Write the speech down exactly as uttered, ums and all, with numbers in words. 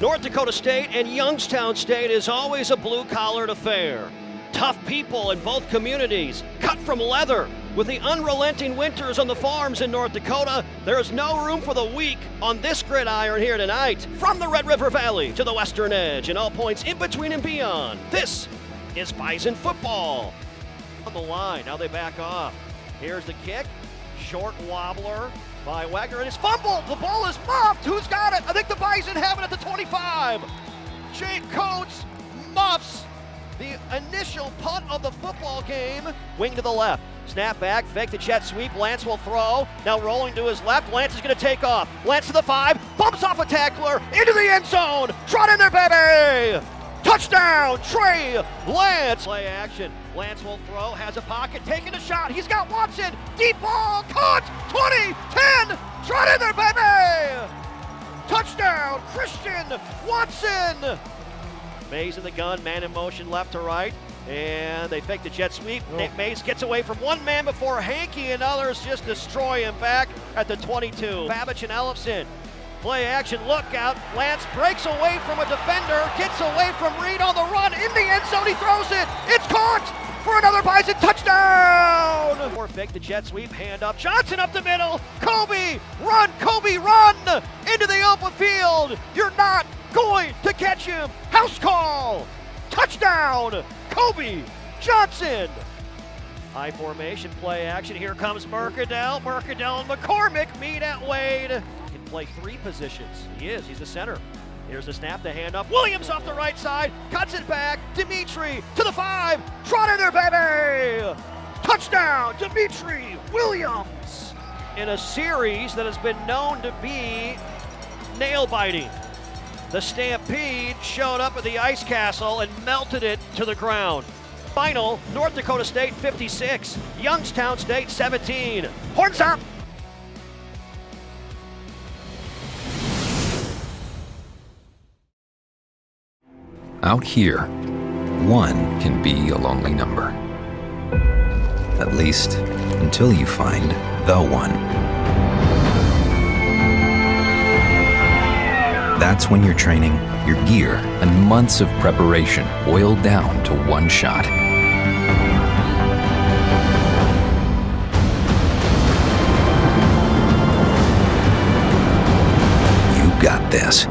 North Dakota State and Youngstown State is always a blue-collar affair. Tough people in both communities, cut from leather. With the unrelenting winters on the farms in North Dakota, there is no room for the weak on this gridiron here tonight. From the Red River Valley to the western edge and all points in between and beyond, this is Bison football. On the line, now they back off. Here's the kick, short wobbler by Wagner, and it's fumbled. The ball is muffed. Who's got it? I think the Bison have it at the twenty-five. Jake Coates muffs the initial punt of the football game. Wing to the left, snap back, fake the jet sweep, Lance will throw, now rolling to his left, Lance is gonna take off, Lance to the five, bumps off a tackler, into the end zone, Trotter in there, baby! Touchdown, Trey Lance! Play action, Lance will throw, has a pocket, taking a shot, he's got Watson, deep ball, caught, twenty, ten, Trotter in there, baby! Touchdown, Christian Watson! Mays in the gun, man in motion left to right, and they fake the jet sweep. Oh. Mays gets away from one man before Hankey and others just destroy him back at the twenty-two. Babich and Ellison, play action, look out. Lance breaks away from a defender, gets away from Reed on the run, in the end zone, he throws it. It's caught for another Bison touchdown. Or fake the jet sweep, hand up, Johnson up the middle, Kobe, run, Kobe, run, into the open field. You're not going to catch him. House call, touchdown, Kobe Johnson. High formation, play action, here comes Mercadale, Mercadale and McCormick meet at Wade. He can play three positions, he is, he's the center. Here's the snap, the handoff, Williams off the right side, cuts it back, Dimitri to the five, Trotter there, baby! Touchdown, Dimitri Williams! In a series that has been known to be nail-biting. The Stampede showed up at the Ice Castle and melted it to the ground. Final, North Dakota State fifty-six, Youngstown State seventeen. Horns up! Out here, one can be a lonely number. At least, until you find the one. That's when your training, your gear, and months of preparation boil down to one shot. You got this.